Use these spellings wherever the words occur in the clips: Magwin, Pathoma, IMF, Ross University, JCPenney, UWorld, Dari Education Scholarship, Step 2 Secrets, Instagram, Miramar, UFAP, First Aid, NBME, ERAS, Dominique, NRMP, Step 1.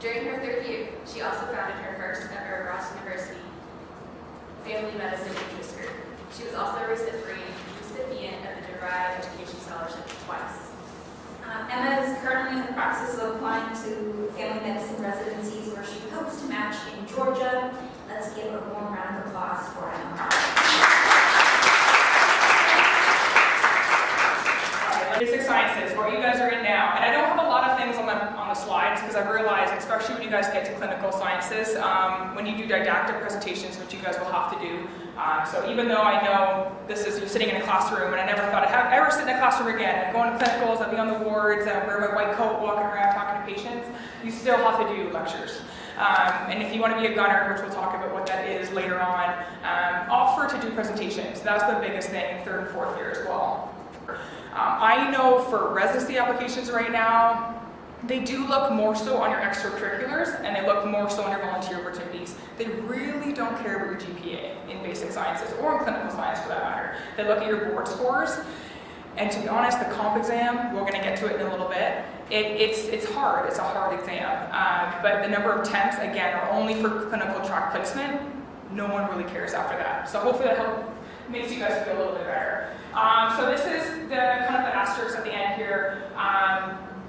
During her third year, she also founded her first ever Ross University Family Medicine Interest Group. She was also a recipient of the Dari Education Scholarship twice. Emma is currently in the process of applying to family medicine residencies where she hopes to match in Georgia. Let's give a warm round of applause for Emma. All right, basic sciences, where you guys are in now, and I don't have a lot of things on the slides because I've realized, especially when you guys get to clinical sciences, when you do didactic presentations, which you guys will have to do. So even though I know this is, you're sitting in a classroom, and I never thought I'd ever sit in a classroom again, I'd go into clinicals, I'd be on the wards, I'd wear my white coat walking around talking to patients, you still have to do lectures. And if you want to be a gunner, which we'll talk about what that is later on, offer to do presentations. That's the biggest thing in third and fourth year as well. I know for residency applications right now, they do look more so on your extracurriculars, and they look more so on your volunteer opportunities. They really don't care about your GPA in basic sciences, or in clinical science for that matter. They look at your board scores, and to be honest, the comp exam, we're going to get to it in a little bit, it's hard, it's a hard exam. But the number of temps, again, are only for clinical track placement. No one really cares after that. So hopefully that makes you guys feel a little bit better. So this is the kind of the asterisk at the end here.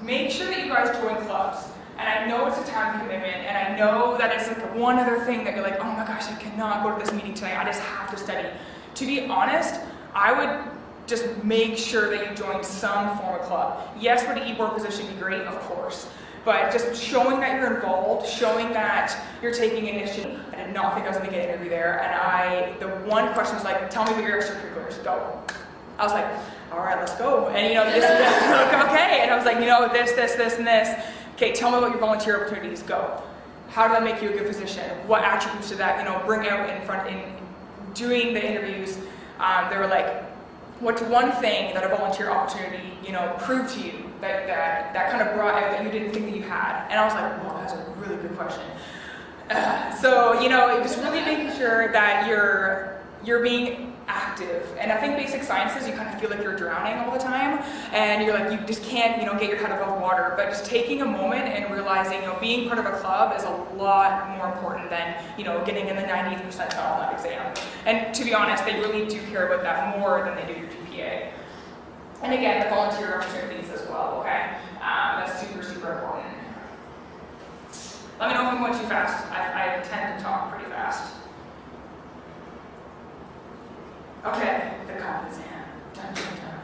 Make sure that you guys join clubs. And I know it's a time commitment, and I know that it's like one other thing that you're like, oh my gosh, I cannot go to this meeting tonight, I just have to study. To be honest, I would just make sure that you join some form of club. Yes, would an e-board position be great? Of course. But just showing that you're involved, showing that you're taking initiative. I did not think I was going to get an interview there, and the one question was like, tell me about your extracurriculars. I was like, all right, let's go. And you know, this and this, like, okay. And I was like, you know, this, this, this, and this. Okay, tell me about your volunteer opportunities, go. How did that make you a good physician? What attributes did that, you know, bring out in front, in doing the interviews? They were like, what's one thing that a volunteer opportunity, you know, proved to you that kind of brought out that you didn't think that you had? And I was like, well, that's a really good question. So, you know, just really making sure that you're being active. And I think basic sciences, you kind of feel like you're drowning all the time, and you're like, you just can't, you know, get your head above water. But just taking a moment and realizing, you know, being part of a club is a lot more important than, you know, getting in the 90th percentile on that exam. And to be honest, they really do care about that more than they do your GPA. And again, the volunteer opportunities as well, okay? That's super, super important. Let me know if I'm going too fast. I tend to talk pretty fast. Okay, the comp exam. Dun, dun, dun.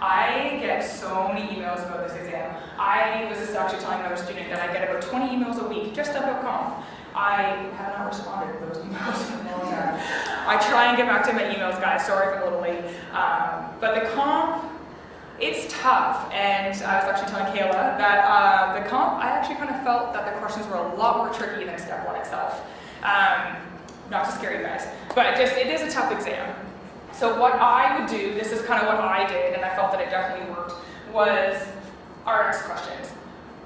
I get so many emails about this exam. I was just actually telling another student that I get about 20 emails a week just about comp. I have not responded to those emails in a long time. I try and get back to my emails, guys. Sorry if I'm a little late. But the comp, it's tough. And I was actually telling Kayla that the comp, I actually kind of felt that the questions were a lot more tricky than Step 1 itself. Not to scare you guys, but just it is a tough exam. So what I would do, this is kind of what I did, and I felt that it definitely worked, was RX questions.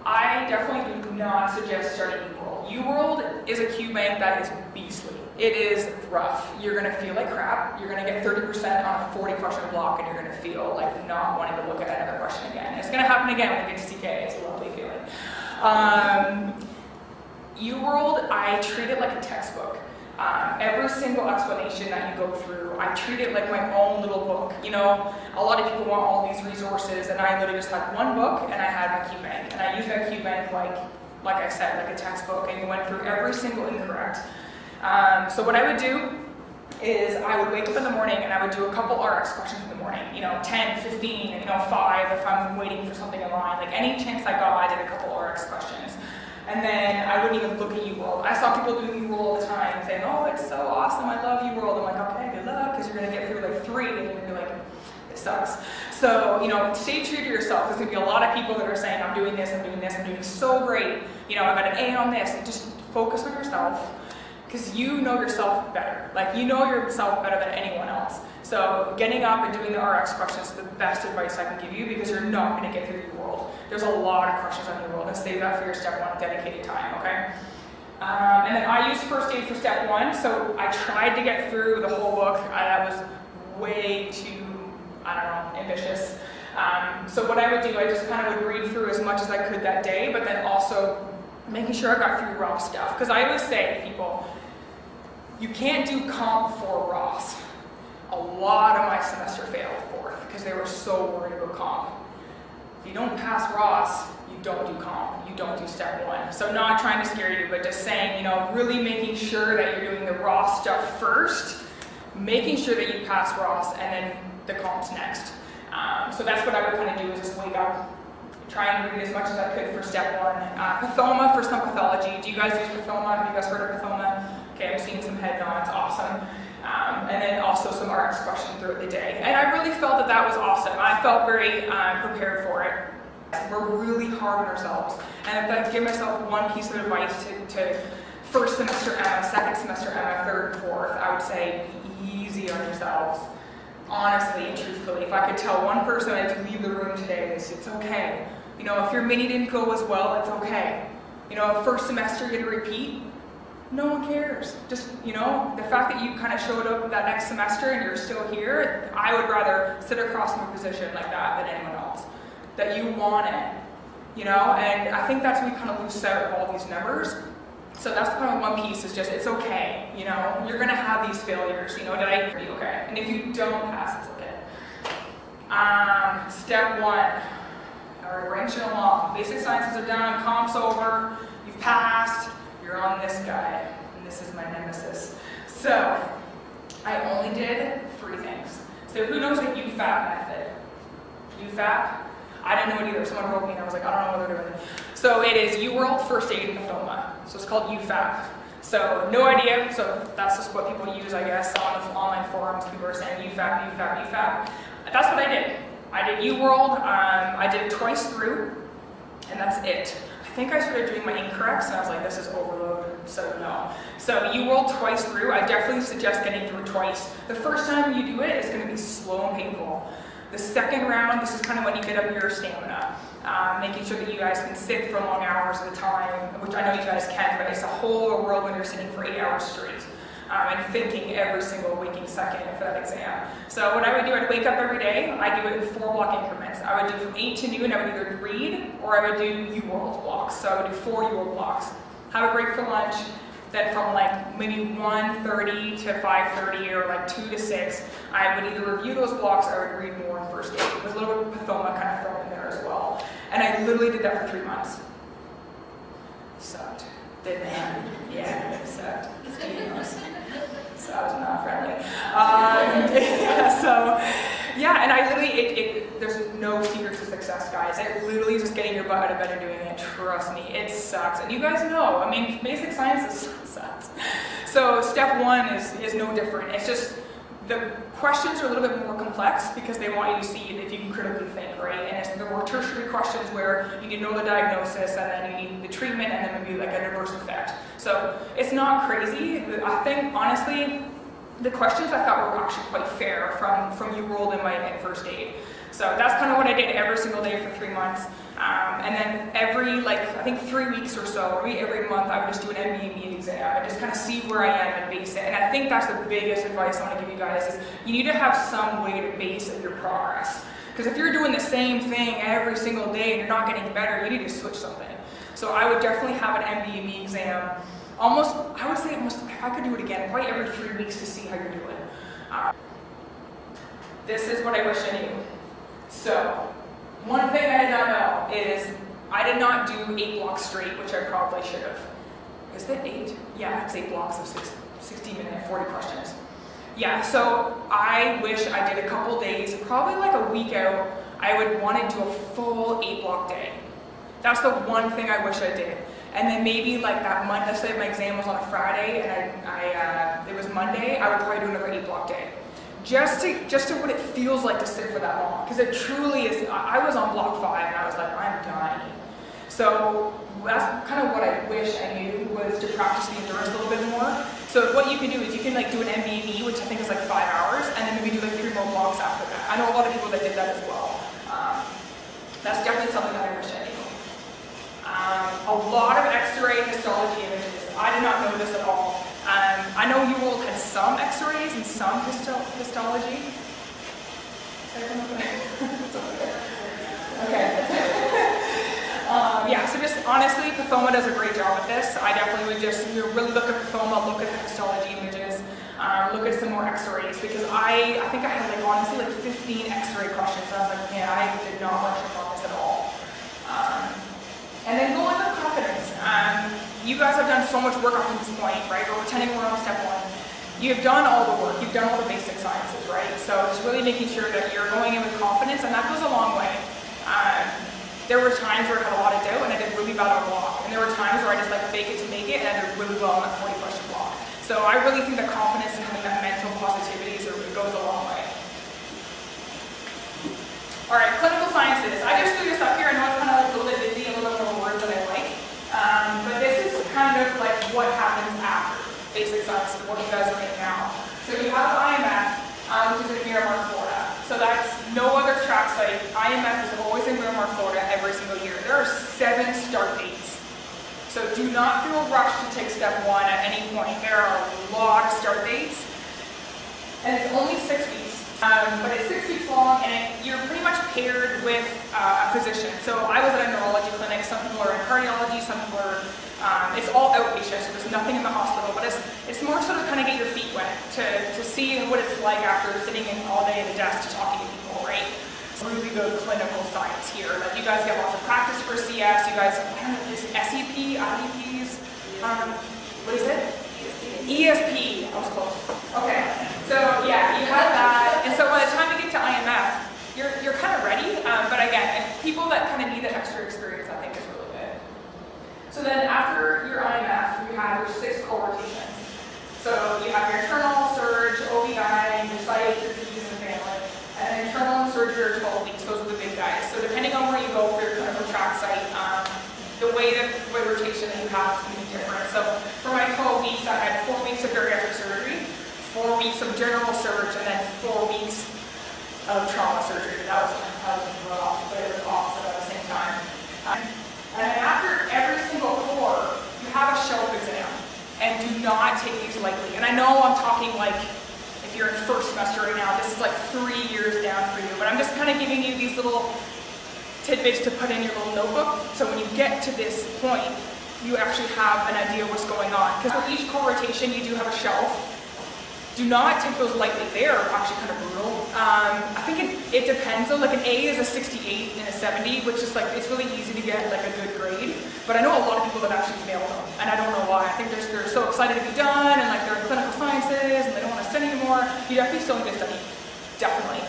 I definitely do not suggest starting UWorld. UWorld is a QBank that is beastly. It is rough. You're going to feel like crap. You're going to get 30% on a 40-question block, and you're going to feel like not wanting to look at another question again. It's going to happen again when we get to CK. It's a lovely feeling. UWorld, I treat it like a textbook. Every single explanation that you go through, I treat it like my own little book. You know, a lot of people want all these resources, and I literally just had one book, and I had my QBank, and I used that QBank like I said, like a textbook, and you went through every single incorrect. So what I would do is I would wake up in the morning and I would do a couple RX questions in the morning, 10, 15, 5 if I'm waiting for something in line. Like any chance I got, I did a couple RX questions. And then I wouldn't even look at UWorld. I saw people doing UWorld all the time saying, oh, it's so awesome, I love UWorld. I'm like, okay, good luck, because you're gonna get through like 3 and you're gonna be like, it sucks. So, stay true to yourself. There's gonna be a lot of people that are saying, I'm doing this, I'm doing this, I'm doing so great. I got an A on this. And just focus on yourself, because you know yourself better. Like, you know yourself better than anyone else. So getting up and doing the RX questions is the best advice I can give you, because you're not gonna get through UWorld. There's a lot of questions on UWorld, and save that for your step 1 dedicated time, okay? And then I used First Aid for step 1, so I tried to get through the whole book. That was way too, ambitious. So what I would do, I just kind of would read through as much as I could that day, but then also making sure I got through Ross stuff. Because I always say to people, you can't do comp for Ross. A lot of my semester failed fourth because they were so worried about comp. If you don't pass Ross, you don't do comp, you don't do step 1. So not trying to scare you, but just saying, really making sure that you're doing the Ross stuff first, making sure that you pass Ross, and then the comp's next. So that's what I would kind of do, is just wake up, trying to read as much as I could for step 1. Pathoma for some pathology. Do you guys use Pathoma? Have you guys heard of Pathoma? Okay, I'm seeing some head nods, awesome. And then also some RX questions throughout the day. And I really felt that that was awesome. I felt very prepared for it. We're really hard on ourselves. And if I give myself one piece of advice to first semester MF, second semester MF, third and fourth, I would say be easy on yourselves. Honestly and truthfully, if I could tell one person I had to leave the room today, it's okay. If your mini didn't go as well, it's okay. First semester you're gonna repeat, no one cares. Just, the fact that you kind of showed up that next semester and you're still here, I would rather sit across from a position like that than anyone else. That you want it, and I think that's when we kind of lose sight of all these numbers. So that's kind of one piece, is just, it's okay, you're gonna have these failures, did I be okay? And if you don't pass, it's okay. Step 1, all right, wrenching along. Basic sciences are done, comp's over, you've passed, you're on this guy, and this is my nemesis. So, I only did 3 things. So who knows the UFAP method? UFAP? I didn't know it either. Someone wrote me and I was like, I don't know what they're doing. So it is UWorld, First Aid, and Pathoma. So it's called UFAP. So no idea. So that's just what people use, I guess, on online forums. People are saying UFAP, UFAP, UFAP. That's what I did. I did UWorld. I did it twice through, and that's it. I think I started doing my incorrects, and I was like, this is overload, so no. So UWorld twice through. I definitely suggest getting through twice. The first time you do it, it's going to be slow and painful. The second round, this is kind of when you get up your stamina, making sure that you guys can sit for long hours at a time, which I know you guys can, but it's a whole world when you're sitting for 8 hours straight and thinking every single waking second for that exam. So what I would do, I'd wake up every day, I do it in 4 block increments. I would do from 8 to noon, I would either read or I would do UWorld blocks. So I would do 4 UWorld blocks. Have a break for lunch. Then from like maybe 1:30 to 5:30 or like 2 to 6, I would either review those blocks or I would read more in First Aid, with a little bit of Pathoma kind of thrown in there as well. And I literally did that for 3 months. Sucked. Didn't it? Yeah, it sucked. So I was not friendly. Yeah, so, yeah, and I literally, there's no secret to success, guys. It literally just getting your butt out of bed and doing it. Trust me, it sucks. And you guys know, I mean, basic sciences sucks. So step 1 is no different. It's just the questions are a little bit more complex because they want you to see if you can critically think, right? And it's the more tertiary questions where you need to know the diagnosis and then you need the treatment and then maybe like an adverse effect. So it's not crazy. I think, honestly, the questions I thought were actually quite fair from UWorld and my First Aid. So that's kind of what I did every single day for 3 months. And then every, like, I think 3 weeks or so, or every month, I would just do an NBME exam and just kind of see where I am and base it. And I think that's the biggest advice I want to give you guys is you need to have some way to base your progress. Because if you're doing the same thing every single day and you're not getting better, you need to switch something. So I would definitely have an NBME exam almost, I would say almost, if I could do it again, probably every 3 weeks to see how you're doing. This is what I wish I knew. So, one thing I did not know is I did not do 8 blocks straight, which I probably should have. is that 8? Yeah, it's 8 blocks of 60 minutes, 40 questions. Yeah, so I wish I did a couple days, probably like a week out, I would want to do a full 8-block day. That's the one thing I wish I did. And then maybe like that Monday, let's say my exam was on a Friday and it was Monday, I would probably do another 8-block day. Just to what it feels like to sit for that long. Because it truly is, I was on block 5 and I was like, I'm dying. So that's kind of what I wish I knew, was to practice the endurance a little bit more. So what you can do is you can like do an NBME, which I think is like 5 hours, and then maybe do like 3 more blocks after that. I know a lot of people that did that as well. That's definitely something that I wish I knew. A lot of X-ray histology images. I did not know this at all. I know UWorld had some X-rays and some histology. Okay. Yeah, so just honestly, Pathoma does a great job at this. I definitely would just really look at Pathoma, look at the histology images, look at some more X-rays, because I think I had like honestly like 15 X-ray questions. I was like, man, I did not lecture about this at all. And then go in with confidence. You guys have done so much work up to this point, right? We're pretending we're on step 1. You've done all the work. You've done all the basic sciences, right? So it's really making sure that you're going in with confidence, and that goes a long way. There were times where I had a lot of doubt, and I did really bad on block. And there were times where I just like fake it to make it, and I did really well on that 40-question block. So I really think that confidence and having that mental positivity goes a long way. All right, clinical sciences. I just threw this up here. I know it's kind of like a little bit busy, a little bit more words that I like. But this is kind of like what happens after basic sciences, what you guys are in now. So you have IMF, which is in Miramar, Florida. So that's no other track site. IMF is always in Miramar, Florida every single year. There are 7 start dates. So do not feel rushed to take step 1 at any point. There are a lot of start dates. And it's only 6 weeks. But it's 6 weeks long, and you're pretty much paired with a physician. So I was at a neurology clinic. Some people are in cardiology, some people are, it's all outpatient, so there's nothing in the hospital. But it's more sort of kind of get your feet wet to see what it's like after sitting in all day at a desk talking to people, right? It's really good clinical science here. Like you guys get lots of practice for CS. You guys, I don't know, is SEP, IEPs, what is it? ESP. I was close. Okay. So yeah, you have that. And so by the time you get to IMF, you're kind of ready. But again, if people that kind of need that extra experience, I think is really good. So then after your IMF, you have your 6 core rotations. So you have your internal, surge, OBI, your psych, your PEs, and family. And internal and surgery are 12 weeks. Those are the big guys. So depending on where you go for your clinical track site, the way that the rotation that you have is going to be different. So for my 12 weeks, I had 4 weeks of bariatric surgery, 4 weeks of general surgery, and then 4 weeks of trauma surgery. That was rough, but it was awesome at the same time. And then after every single core, you have a shelf exam, and do not take these lightly. And I know I'm talking like, you're in first semester right now, this is like 3 years down for you, but I'm just kind of giving you these little tidbits to put in your little notebook, so when you get to this point, you actually have an idea of what's going on. Because for each core rotation, you do have a shelf. Do not take those lightly. They are actually kind of brutal. I think it depends though. Like an A is a 68 and a 70, which is like, it's really easy to get like a good grade. But I know a lot of people that actually fail them, and I don't know why. I think they're so excited to be done, and like they're in clinical sciences, and they don't want to study anymore. You definitely still need to study, definitely.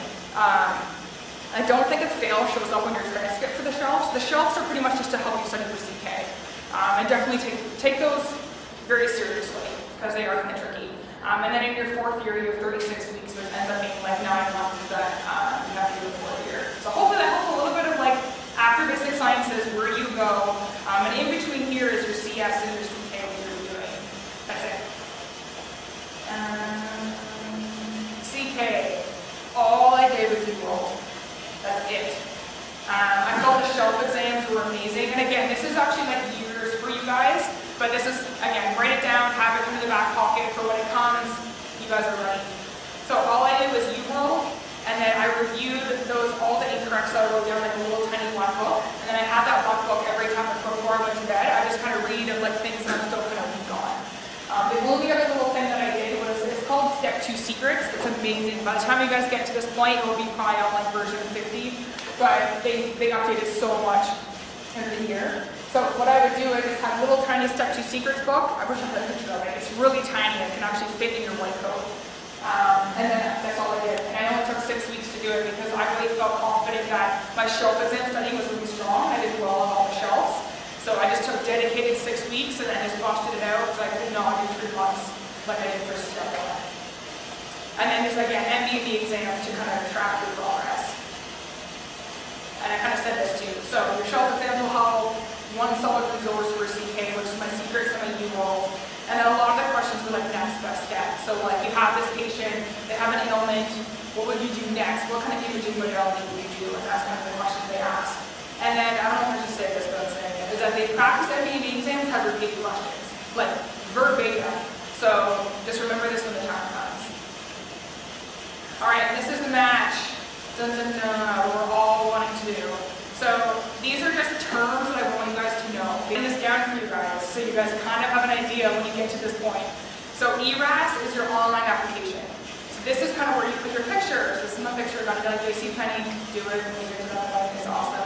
I don't think a fail shows up on your transcript for the shelves. The shelves are pretty much just to help you study for CK. And definitely take those very seriously, because they are kind of tricky. And then in your 4th year, you have 36 weeks, which ends up being like 9 months that you have to do in the 4th year. So hopefully that helps a little bit of like, after basic sciences, where you go, and in between here is your CS and your CK, what you're doing. That's it. CK, all I did was enroll. That's it. I thought the shelf exams were amazing. And again, this is actually like years for you guys. But this is, again, write it down, have it in the back pocket for when it comes, you guys are ready. So all I did was UWorld, and then I reviewed those, all the incorrects that I wrote down in a little tiny black book, and then I had that black book every time before I went to bed. I just kind of read of like things that I'm still kind of weak on. The only other little thing that I did was, it's called Step 2 Secrets. It's amazing. By the time you guys get to this point, it will be probably on like version 50, but they updated so much every year. So what I would do is just have a little tiny Step 2 Secrets book. I wish I had a picture of it. It's really tiny and can actually fit in your white coat. And then that's all I did. And I only took 6 weeks to do it because I really felt confident that my chauvinism study was really strong. I did well on all the shelves. So I just took dedicated 6 weeks and then just busted it out because I could not do 3 months like I did for Step 1. And then there's like an NBME exam to kind of track your progress. And I kind of said this too. So your shelf exams will help. One solid resource for CK, which is my secrets and my UWorld. And then a lot of the questions were like next best step. So like you have this patient, they have an ailment, what would you do next? What kind of imaging modality would you do? And that's one of the questions they ask. And then, I don't know if I should say this, but I'm saying it, is that they practice NBME exams, have repeated questions, like verbatim. So just remember this when the time comes. All right, this is the match. Dun, dun, dun, we're all wanting to do. So these are just terms that I want you guys to know. I'm putting this down for you guys so you guys kind of have an idea when you get to this point. So ERAS is your online application. So this is kind of where you put your pictures. This is my picture about it, like JCPenney, do it, it's awesome.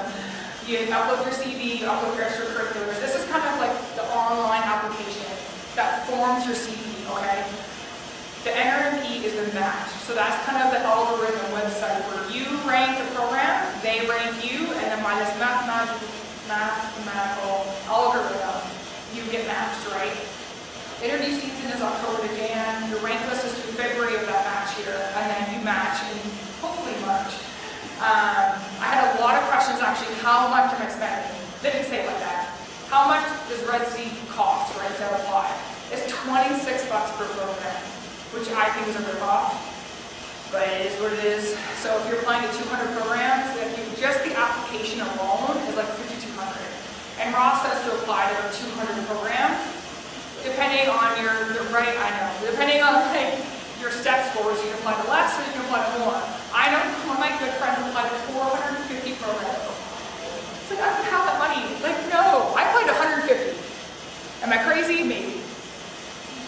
You upload your CV, upload your extracurriculars. This is kind of like the online application that forms your CV, okay? The NRMP is the match. So that's kind of the algorithm website where you rank the program, they rank you, and then by this mathematical algorithm, you get matched, right? Interview season is October to Jan. Your rank list is through February of that match year, and then you match in hopefully March. I had a lot of questions actually. How much am I spending? They didn't say it like that. How much does Red Sea cost, right? To apply? It's $26 per program, which I think is a rip-off. But it is what it is. So if you're applying to 200 programs, if you, just the application alone is like 5,200. And Ross says to apply to about 200 programs, depending on depending on like your step scores, you can apply to less or you can apply to more. I know one of my good friends applied to 450 programs. It's like, I don't have that money. Like, no, I applied to 150. Am I crazy? Maybe.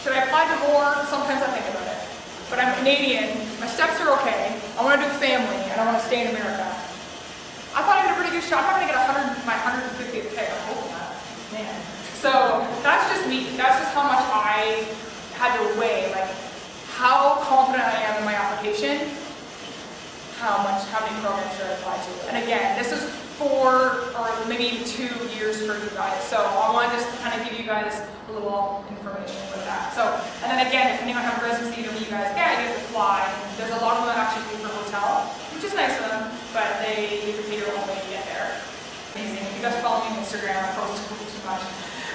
Should I apply to more? Sometimes I think about it. But I'm Canadian, my steps are okay, I want to do family, and I want to stay in America. I thought I had a pretty good shot, I'm not going to get my 150th pick, I hope not, man. So that's just me, that's just how much I had to weigh, like how confident I am in my application, how many programs should I apply to. And again, this is 4 or maybe 2 years for you guys, so I want to just kind of give you guys a little information with that. So, and then again, depending on how residency you guys get, you have to fly. There's a lot of them that actually pay for a hotel, which is nice for them, but you can pay your own way to get there. Amazing. If you guys follow me on Instagram, I post too much.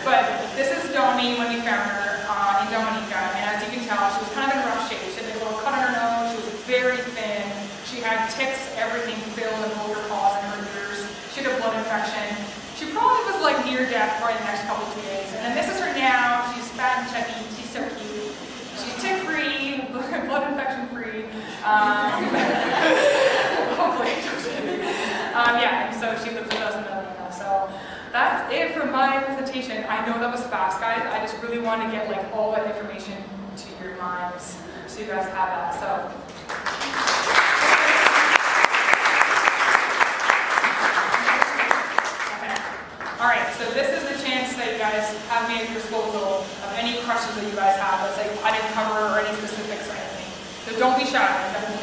But this is Dominique when we found her in Dominique, and as you can tell, she was kind of in rough shape. She had a little cut on her nose. She was very thin. She had ticks, everything filled and over her paws and her ears. She had a blood infection. She probably was like near death probably the next couple of days. And then this is her now. She's fat and chubby. She's so cute. She's tick free, blood infection free. Hopefully. Yeah. And so she lives with us in Miramar now. So that's it for my presentation. I know that was fast, guys. I just really want to get like all that information to your minds so you guys have that. So. Alright, so this is the chance that you guys have me at your disposal of any questions that you guys have. Let's say I didn't cover or any specifics or anything. So don't be shy.